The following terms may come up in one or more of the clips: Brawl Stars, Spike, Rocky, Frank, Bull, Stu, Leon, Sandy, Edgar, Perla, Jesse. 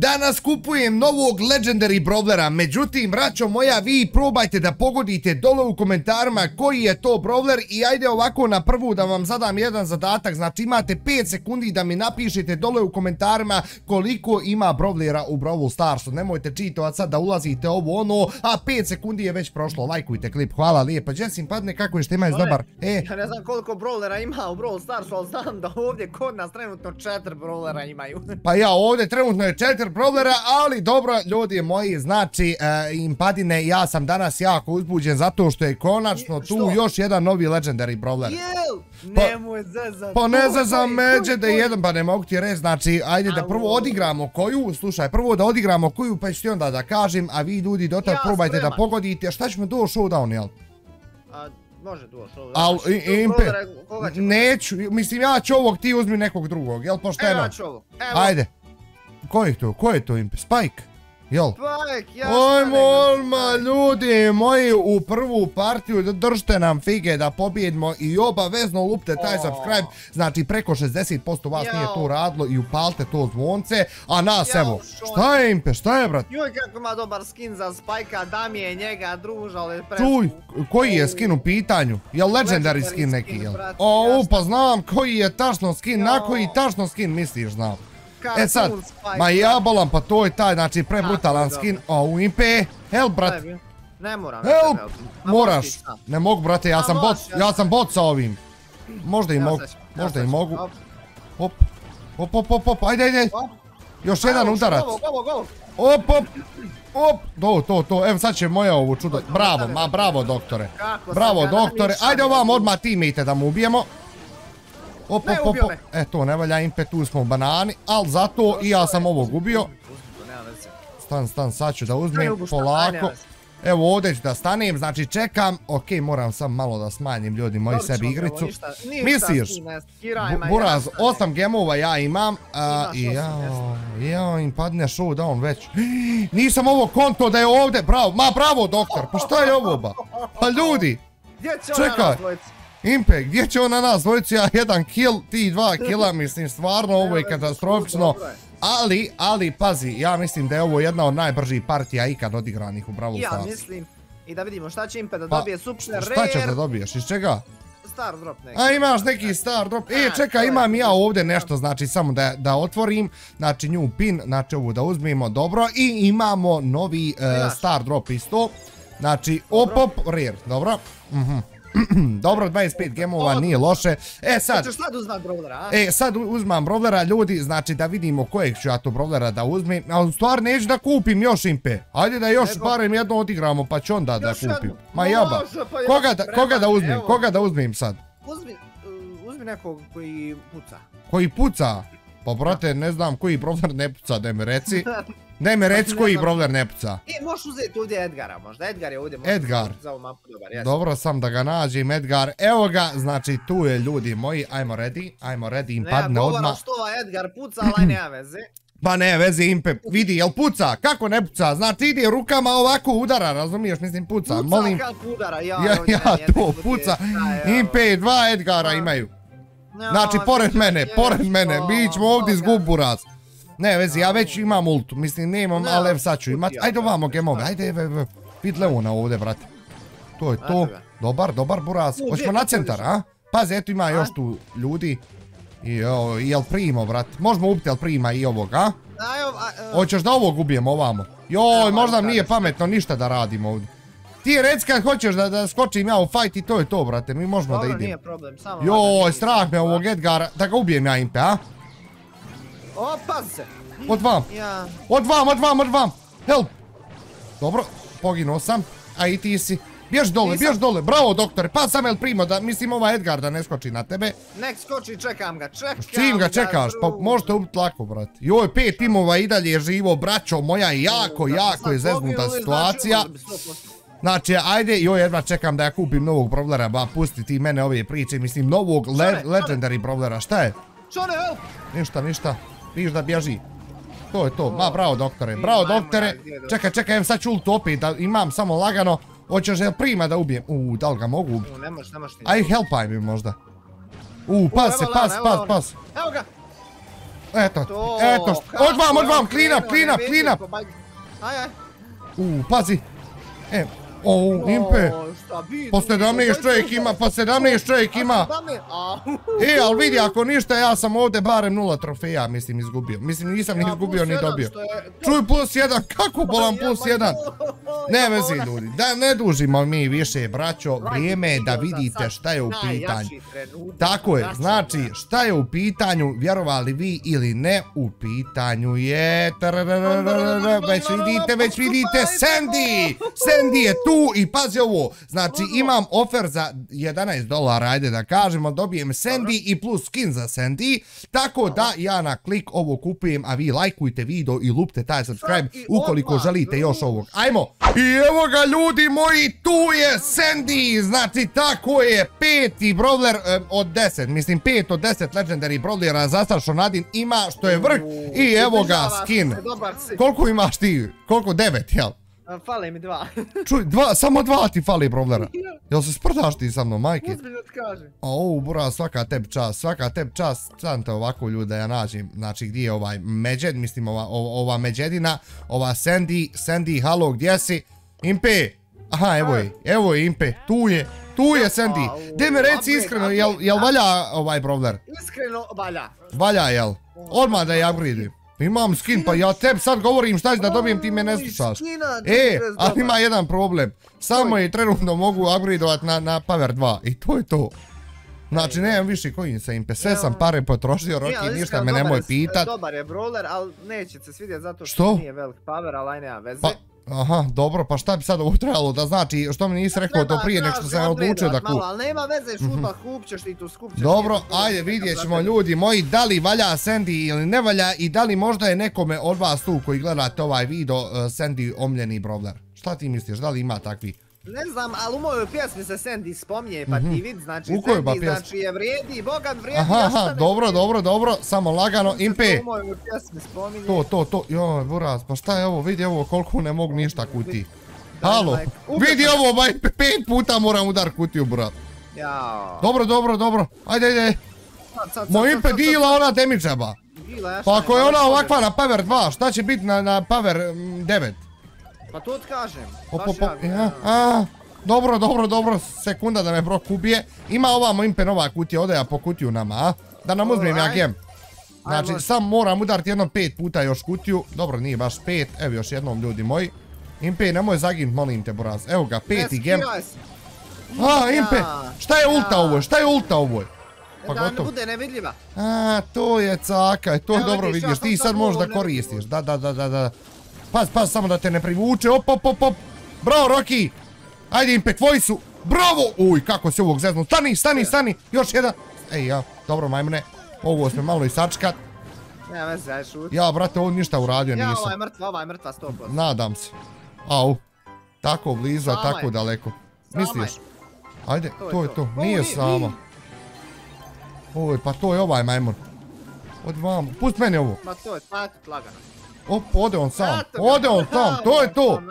Danas kupujem novog Legendary Brawlera, međutim, braćo moja, vi probajte da pogodite dole u komentarima koji je to Brawler i ajde ovako na prvu da vam zadam jedan zadatak, znači imate 5 sekundi da mi napišete dole u komentarima koliko ima Brawlera u Brawl Starsu, nemojte čitovat sad da ulazite ovo ono, a 5 sekundi je već prošlo, lajkujte klip, hvala lijepa, Jesse padne kako je što imaju dobar, Ja ne znam koliko Brawlera ima u Brawl Starsu, ali znam da ovdje kod nas trenutno 4 Brawlera imaju. Pa ja, ovdje trenutno je 4 Brawlera, ali dobro, ljudi moji, znači, impadine, ja sam danas jako uzbuđen zato što je konačno tu još jedan novi Legendary Brawler. Nemoj zezat. Pa ne zezam međe da jedan, pa ne mogu ti reći, znači, ajde da prvo odigramo koju, slušaj, prvo da odigramo koju, pa ću ti onda da kažem, a vi ljudi do tad probajte da pogodite, šta ćemo do showdown, jel? Može duo showdown. Neću, mislim, ja ću ovog, ti uzmi nekog drugog, jel, pošteno? Ja ću ovog, evo. Ajde. Ko je to impe? Spike? Jel? Spike, ja sam ne... Ljudi moji, u prvu partiju držite nam fige da pobjedimo i obavezno lupte taj subscribe, znači preko 60% vas nije to radilo i upalte to zvonce, a nas evo, šta je impe, šta je brat? Joj kako ima dobar skin za Spike-a, da mi je njega družao je preko. Čuj, koji je skin u pitanju? Jel legendary skin neki, jel? O, pa znam koji je tačno skin, na koji tačno skin misliš, znam. E sad, ma jabolam, pa to je taj, znači prebrutalan skin, a u impe, help brat. Ne moram. Help, moraš. Ne mogu brate, ja sam bot sa ovim. Možda i mogu, možda i mogu. Hop, hop, hop, hop, ajde, ajde. Još jedan udarac. Hop, hop, hop, to, evo sad će moja ovo čudo. Bravo, ma bravo doktore. Bravo doktore, ajde ovam odmah teammate da mu ubijemo. Ne ubio me. E to ne valja, impetu smo u banani, ali zato i ja sam ovog ubio. Stan, sad ću da uzmem, polako. Evo ovdje ću da stanem, znači čekam. Ok, moram sam malo da smanjim ljudi moji sebi igricu. Misliš, buraz, 8 gemova ja imam. Jao, im padne showdown već. Nisam ovo konto da je ovdje, bravo, ma bravo doktor, pa šta je ovo ba? Pa ljudi, čekaj. Impe, gdje će on na nas dvojicu, ja jedan kill, ti 2 killa, mislim, stvarno ovo je katastrofično, ali, pazi, ja mislim da je ovo jedna od najbržih partija ikad odigranih u Brawl Stars. Ja mislim, i da vidimo šta će Impe da dobije, super rare. Šta ćeš da dobiješ, iz čega? Star drop neki. A imaš neki star drop, čekaj, imam ja ovdje nešto, znači samo da otvorim, znači new pin, znači ovu da uzmimo, dobro, i imamo novi star drop isto, znači opop, rare, dobro, dobro, 25 gemova, nije loše. E sad, sad uzmam Brawlera, ljudi, znači da vidimo kojeg ću ja to Brawlera da uzmem. Ali stvar neću da kupim još impe. Ajde da još barem jedno odigramo pa ću onda da kupim. Ma jaba, koga da uzmem sad? Uzmi nekog koji puca. Koji puca? Pa brate, ne znam koji Brawler ne puca, daj mi reci. Daj mi reci koji Brawler ne puca. Možeš uzeti ovdje Edgara možda, Edgar je ovdje. Edgar, dobro sam da ga nađem, Edgar, evo ga, znači tu je ljudi moji, ajmo ready, im padne odmah. Nema govora što ova Edgar puca, ali nema veze. Pa ne, vezi Impe, vidi, jel puca, kako ne puca, znači ide rukama ovako udara, razumiješ, mislim puca. Puca kako udara, ja to puca, Impe 2 Edgara imaju. Znači, pored mene, mi ćemo ovdje izgubu raz. Ne, vezi, ja već imam ultu, mislim, ne imam, ali ev sad ću imat. Ajde ovamo gemove, ajde, vid Leona ovdje, brate. To je to, dobar buraz. Hoćemo na centar, a? Pazi, eto ima još tu ljudi. Jel primo, brate? Možemo ubiti, jel prima i ovog, a? Hoćeš da ovog ubijemo ovamo? Joj, možda mi nije pametno ništa da radimo ovdje. Ti reci kad hoćeš da skočim ja u fajt i to je to, brate, mi možemo da idemo. Dobro, nije problem, samo... Joj, strah me ovog Edgara, da ga ubijem ja Impe, a? Opaz se! Od vam! Help! Dobro, poginuo sam, a i ti si. Bješ dole, bravo doktore, pa sam El Primo, da mislim ova Edgar da ne skoči na tebe. Nek skoči, čekam ga. Čim ga čekaš, pa možete ubiti lako, brate. Joj, 5 timova i dalje je živo, braćo moja, jako je zeznuta situacija. Znači, ajde, joj, jedva čekam da ja kupim novog Brawlera, ba, pusti ti mene ove priče, mislim, novog Legendary Brawlera, šta je? Ništa, viš da bježi. To je to, ma, bravo doktore, čekaj, evo sad ću ultu opet, da imam samo lagano, hoćeš El Prima da ubijem, da li ga mogu ubiti? Aj, helpaj mi možda. Pas, evo ga. Eto, eto, odvam, clean up. Pazi. E, o, Impe. Po 17 čovjek ima, E, ali vidi, ako ništa, ja sam ovdje barem 0 trofeja, mislim, izgubio. Mislim, nisam ni izgubio, ni dobio. Čuj, +1, kako bolam +1? Ne vezi, ljudi, da ne dužimo mi više, braćo, vrijeme je da vidite šta je u pitanju. Tako je, znači, šta je u pitanju, vjerovali vi ili ne, u pitanju je... već vidite, Sandy! Sandy je tu i pazi ovo, znači imam ofer za $11, ajde da kažemo, dobijem Sandy i plus skin za Sandy, tako da ja na klik ovo kupujem, a vi lajkujte video i lupte taj subscribe ukoliko želite još ovog. Ajmo! I evo ga, ljudi moji, tu je Sandy, znači tako je, 5. brawler od 10, mislim 5 od 10 legendary brawlera zastrašo Nadin ima, što je vrh, i evo ga skin. Koliko imaš ti? Koliko? 9, jel? Fale mi 2. Čuj, 2, samo 2 ti fali brawlera. Jel se sprdaš ti sa mnom, majke? Uzbiljno ti kažem. O, bura, svaka tebi čast, Sam te ovako, ljudi, da ja nađem, znači gdje je ovaj međed, mislim ova međedina, ova Sandy, halo, gdje si? Impe! Aha, evo je, Impe, tu je. Tu je Sandy. Gdje mi reci iskreno, jel valja ovaj brawler? Iskreno valja. Valja, jel? Odmah da je upgradim. Imam skin, pa ja tebi sad govorim šta ću da dobijem, ti me ne slušaš. E, ali ima jedan problem. Samo je trenutno mogu upgradeovat na Power 2 i to je to. Znači, nemam više kojim sa Impe, sve sam pare potrošio, Rocky, ništa me nemoj pitat. Dobar je brawler, ali neće se svidjet zato što nije velik power, ali aj nema veze. Aha, dobro, pa šta bi sad ovo trebalo da znači, što mi nisi rekao to prije nek što sam ja odlučio da kupim. Ali nema veze, šutba, kupćeš ti tu, skupćeš. Dobro, ajde vidjet ćemo, ljudi moji, da li valja Sandy ili ne valja i da li možda je nekome od vas tu koji gledate ovaj video Sandy omljeni brawler. Šta ti misliš, da li ima takvi? Ne znam, ali u mojoj pjesmi se Sandy spominje, pa ti vidi, znači Sandy znači je vrijedi, Bogan vrijedi. Aha, dobro, samo lagano, Impe. U mojoj pjesmi spominje. To, joj, buraz, pa šta je ovo, vidi ovo koliko ne mogu ništa kuti. Halo, vidi ovo, baj, 5 puta moram udar kutiju, buraz. Jao. Dobro, ajde, Moj Impe dila ona demičaba. Pa ako je ona ovakva na Power 2, šta će biti na Power 9? Pa to odkažem, baš ja. Dobro, sekunda da me bro ubije. Ima ovamo Impe nova kutija, ode ja po kutiju nama, a? Da nam uzmem ja gem. Znači, sam moram udariti jednom 5 puta još kutiju. Dobro, nije baš 5, evo još jednom, ljudi moji. Impe, nemoj zaginuti, molim te, buraz. Evo ga, 5. gem. A, Impe, šta je ulta ovoj, Da ne bude nevidljiva. A, to je cakaj, to dobro vidiš, ti sad možeš da koristiš. Da. Paz, samo da te ne privuče, op. Bravo, Rocky. Ajde, Impe, tvoji su. Bravo. Uj, kako se ovog zeznu. Stani. Još jedan. Ej, ja, dobro, majmune. Ovo smo malo i sačkat. Ne, vezi, aj šut. Ja, brate, ovo ništa uradio nisam. Ja, ova je mrtva, 100%. Nadam se. Au. Tako blizu, tako daleko. Misliš? Ajde, to je to. Nije sama. Uj, pa to je ovaj majmun. Od vam. Pusti meni ovo. Ma to je, tako lagano. Op, ode on sam, to je to.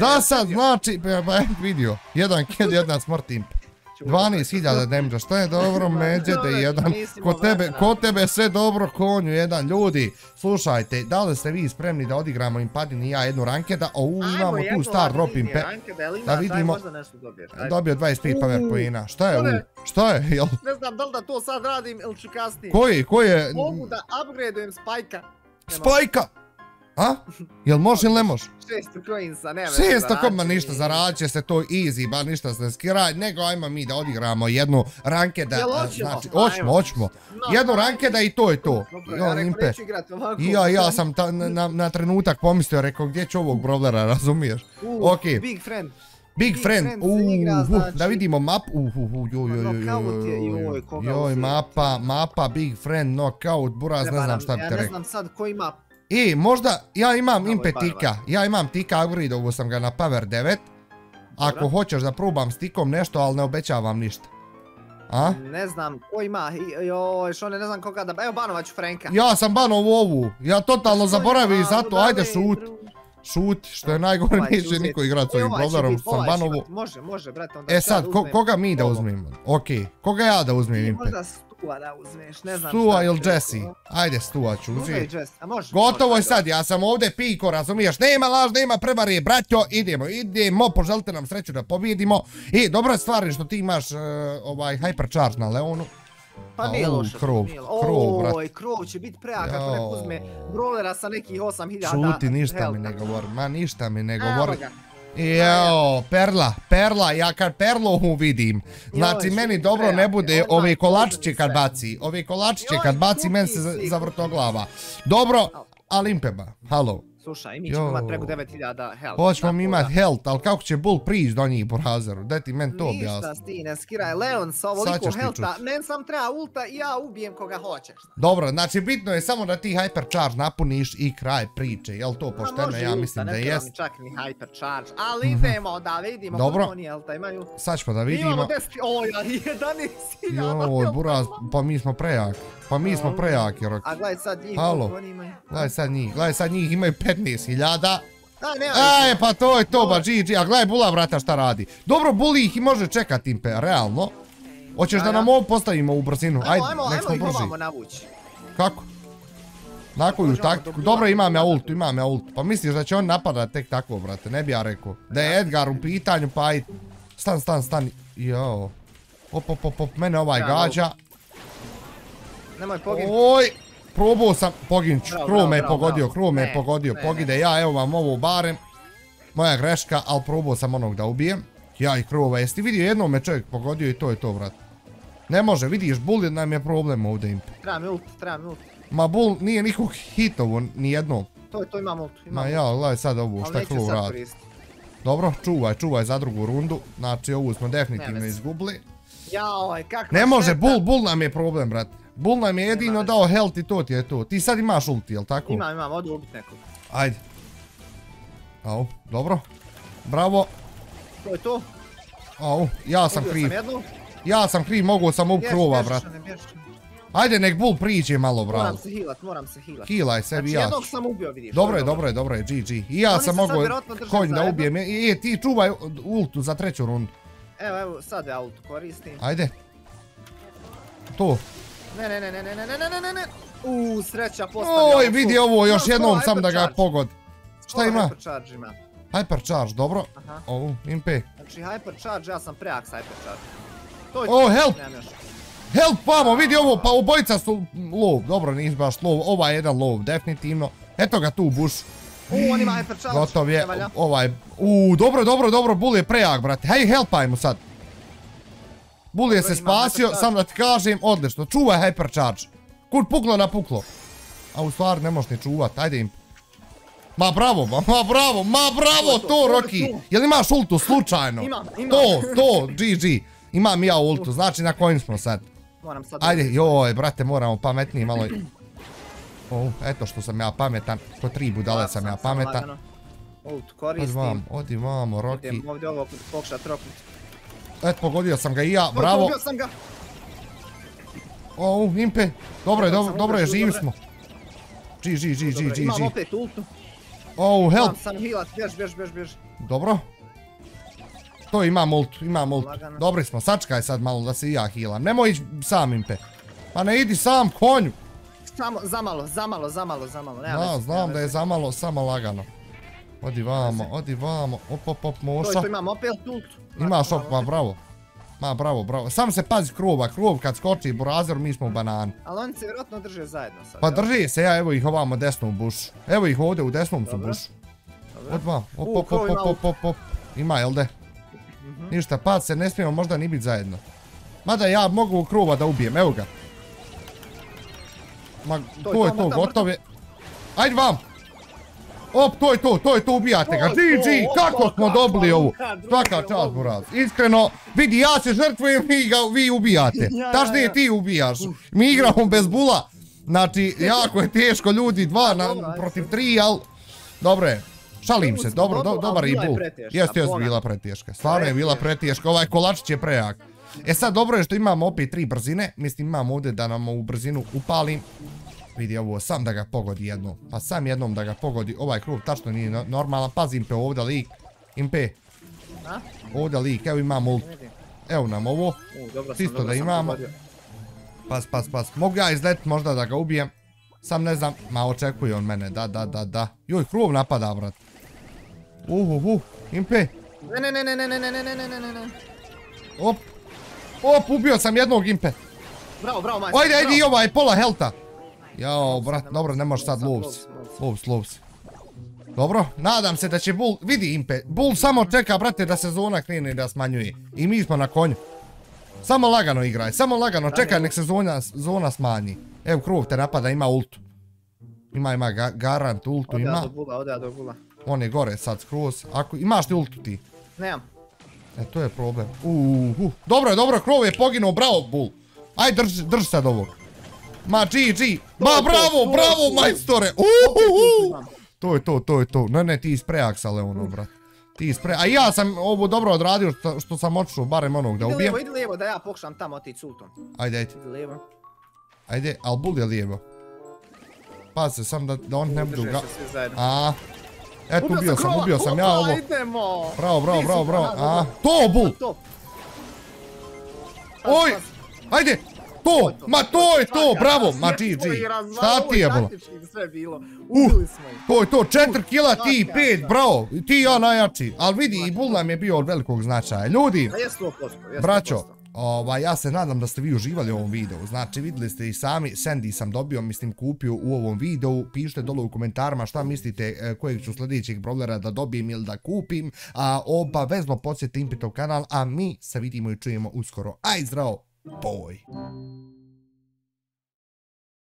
Za sad znači, pa je vidio, 1 kill, 1 smrt Impe. 12.000 damage, što je dobro, međede jedan, kod tebe sve dobro, konju jedan, ljudi. Slušajte, da li ste vi spremni da odigramo Impadin i ja jednu rankeda, a imamo tu star drop Impe. Da vidimo, dobio 25 power poena, šta je, jel? Ne znam da li da to sad radim ili ću kasnije. Koji je? Mogu da upgradujem Spajka! A? Jel može ili ne može? 600 coinsa, nema. 600 coinsa, ništa, zaradit će se to easy, ba ništa se skiraj, nego ajmo mi da odigramo jednu rankeda. Jel oćemo? Oćemo. Jednu rankeda i to je to. Ja rekao, neću igrati ovako. Ja sam na trenutak pomislio, rekao gdje ću ovog brawlera, razumiješ? Big friend, da vidimo mapu, joj, mapa, big friend, knockout, buraz, ne znam šta bi te rekao. Ja ne znam sad ko ima. I možda, ja imam tika, upgradeovo sam ga na Power 9. Ako hoćeš da probam s tikom nešto, ali ne obećavam ništa. A? Ne znam, ko ima, joj, što ne znam koga da... Evo, banovat ću Franka. Ja sam banovu ovu, ja totalno zaboravim, zato, ajde šut. šuti, što je najgore, neće niko igrat s ovim brodarom, sam banovu. Može, može, brate, onda šta da uzmem? E sad, koga mi da uzmem? Okej, koga ja da uzmem, Impe? Možda Stua da uzmeš, ne znam šta. Stua ili Jesse? Ajde, Stua ću uzeti. Gotovo je sad, ja sam ovdje piko, razumiješ? Nema laž, nema prevare, bratjo, idemo, idemo, poželite nam sreću da pobjedimo. I, dobra stvar je što ti imaš ovaj hypercharge na Leonu. Pa nije lošo, nije lošo. Oj, krov će biti prejak ako neko uzme brolera sa nekih 8000. Šuti, ništa mi ne govori, ma ništa mi ne govori. Jao, Perla, Perla, ja kad Perlohu vidim, znači meni dobro ne bude ove kolačiće kad baci, ove kolačiće kad baci, meni se zavrto glava. Dobro, ali Impeba, halo. Slušaj, mi ćemo imati preko 9000 health. Hoćemo mi imati health, ali kako će Bull prići do njih po razeru? Daj ti meni to objasni. Ništa ti ne skiraj, Leon sa ovoliko healtha, meni sam treba ulta i ja ubijem koga hoćeš. Dobro, znači bitno je samo da ti hypercharge napuniš i kraj priče, jel to pošteno? Ja mislim da jest. Može ulta, ne treba čak ni hypercharge, ali idemo da vidimo koliko oni healtha imaju. Sad ćemo da vidimo. Imamo 10, oja, 11.000. Joj, buraz, pa mi smo prejaki. Pa mi smo prejaki, Rocky. A gledaj sad njih, oni imaju. Gledaj sad njih, imaju 15.000. Aj, pa to je to, ba, GG. A gledaj Bulla, vrata, šta radi. Dobro, Bulli ih može čekati, Impe, realno. Hoćeš da nam ovo postavimo u brzinu? Ajde, nek smo brži. Kako? Na koju taktiku? Dobro, imam ja ultu, imam ja ultu. Pa misliš da će on napadati tek tako, brate, ne bi ja rekao. Da je Edgar u pitanju, pa ajde. Stan. Jao. Op, mene ovaj gađa. Nemoj pogin. Oj, probao sam, poginću, krov me je pogodio, pogide ja, evo vam ovo barem, moja greška, ali probao sam onog da ubijem, ja i krova, jesi ti vidio, jednom me čovjek pogodio i to je to, vrat. Ne može, vidiš, Bull nam je problem ovdje, Impe. Trebam ult. Ma Bull nije nikog hitovo, nijednom. To imam ult. Ma ja, gledaj sad ovo, šta krov radi. Dobro, čuvaj za drugu rundu, znači ovu smo definitivno izgubili. Ne može, Bull nam je problem, brat. Bull nam je jedino dao health i to ti je to. Ti sad imaš ulti, jel tako? Imam, odu ubit nekog. Ajde. Au, dobro. Bravo. To je to. Au, ja sam kriv, mogo sam ubiti krova, brat. Ajde, nek Bull priđe malo, bravo. Moram se healat. Healaj sebi, ja. Znači, jednog sam ubio, vidiš. Dobro je, GG. I ja sam mogo konj da ubijem. E, ti čuvaj ultu za treću rundu. Evo, sad ja ultu koristim. Ajde. To. Ne. Uuu, sreća postavljala. Oj, vidi ovo, još jednom sam da ga pogod. Šta ima? Hypercharge ima. Hypercharge, dobro. Ovu, Impe. Znači, hypercharge, ja sam prejak s hypercharge. O, help! Help, vamo, vidi ovo, pa obojica su lov. Dobro, nis baš lov, ova je jedan lov, definitivno. Eto ga tu, buš. Uuu, on ima hypercharge. Gotov je, ovaj. Uuu, dobro, Bull je prejak, brate. Hej, helpaj mu sad. Bull je se spasio, sam da ti kažem, odlično, čuvaj hypercharge. Kur puklo na puklo. A u stvari ne možeš ni čuvat, ajde im. Ma bravo, to Rocky. Jel imaš ultu slučajno? Imam. To, GG. Imam ja ultu, znači na kojim smo sad. Ajde, joj, brate, moramo pametniji malo. Eto što sam ja pametan, ko tri budale sam ja pametan. Ult koristim. Odi vamo, Rocky. Idem ovdje ovo pokušat troknuti. Eto, pogodio sam ga i ja, bravo. O, Impe, dobro je, živi smo. G. Imam opet ultu. O, help. Sam healat, bjež. Dobro. To imam ultu. Dobri smo, sačkaj sad malo da se i ja healam. Nemoj ići sam, Impe. Pa ne idi sam, konju. Samo, zamalo. Da, znam da je zamalo, samo lagano. Odi vamo, op, moša. To imam opet ultu. Imaš op, ma bravo. Sam se pazi krov kad skoči burazer, mi smo u banani. Ali oni se vjerojatno drže zajedno sad. Pa drže se, ja, evo ih ovamo desno u bušu. Evo ih ovdje u desnom su bušu. Odvam, op. Ima, jel de? Ništa, pad se, ne smijemo možda ni biti zajedno. Mada ja mogu krova da ubijem, evo ga. Ma, to je to, gotov je. Ajde vam! Op, to je to, ubijate ga, GG, kako smo dobili ovu, svaka čast, buraz, iskreno, vidi, ja se žrtvujem, vi ubijate, tačnije ti ubijaš, mi igramo bez Bulla, znači, jako je teško, ljudi, 2 protiv 3, ali, dobro je, šalim se, dobar i Bull, jeste bila preteška, stvarno je bila preteška, ovaj kolačić je prejak. E sad, dobro je što imamo opet 3 brzine, mislim, imamo ovdje da nam u brzinu upalim. Vidi ovo, sam da ga pogodi jednom. Pa sam jednom da ga pogodi. Ovaj krug tačno nije normalan. Pazi Impe ovdje lik. Impe. Ovdje lik, evo imam ult. Evo nam ovo. Čisto da imamo. Pas, pas, pas. Mogu ja izlet možda da ga ubijem. Sam ne znam. Ma očekuje on mene. Da, da, da, da. Joj, krug napada, brat. Impe. Ne. Op. Op, ubio sam jednog Impe. Bravo, bravo, majster. Ajde, ajde i ovaj, pola helta. Jao, brat, dobro, ne možeš sad lobs. Dobro, nadam se da će Bull, vidi Impe, Bull samo čeka, brate, da se zona krene i da smanjuje. I mi smo na konju. Samo lagano igraj, samo lagano, čekaj, nek se zona smanji. Evo, krov te napada, ima ultu. Ima, garant, ultu ima. Ode do Bulla. On je gore sad skroz, ako, imaš ti ultu ti? Nemam. E, to je problem. Dobro, krov je poginuo, bravo, Bull. Aj, drži sad ovog. Ma, GG! Ma, bravo, majstore! To je to. Ne, ti isprejaks, ali ono, brat. A ja sam ovo dobro odradio što sam otišao, barem onog da ubijem. Idi lijevo, da ja pokušam tamo otići ultom. Ajde. Idi lijevo. Ajde, ali Bull je lijevo. Pazi se, sam da on ne budu ga... Eto, ubio sam ja ovo. Bravo. To, Bull! Oj! Ajde! To! Ma to je to! Bravo! Ma GG! Šta ti je bilo? To je to! 4 kila ti 5! Bravo! Ti ja najjači! Ali vidi, i Bull nam je bio od velikog značaja. Ljudi! Braćo, ja se nadam da ste vi uživali u ovom videu. Znači, vidjeli ste i sami. Sandy sam dobio, mislim, kupio u ovom videu. Pišite dole u komentarima šta mislite kojeg ću sljedećeg brawlera da dobijem ili da kupim. Obavezno podsjetite Impetov kanal, a mi se vidimo i čujemo uskoro. Aj zdravo! Boy.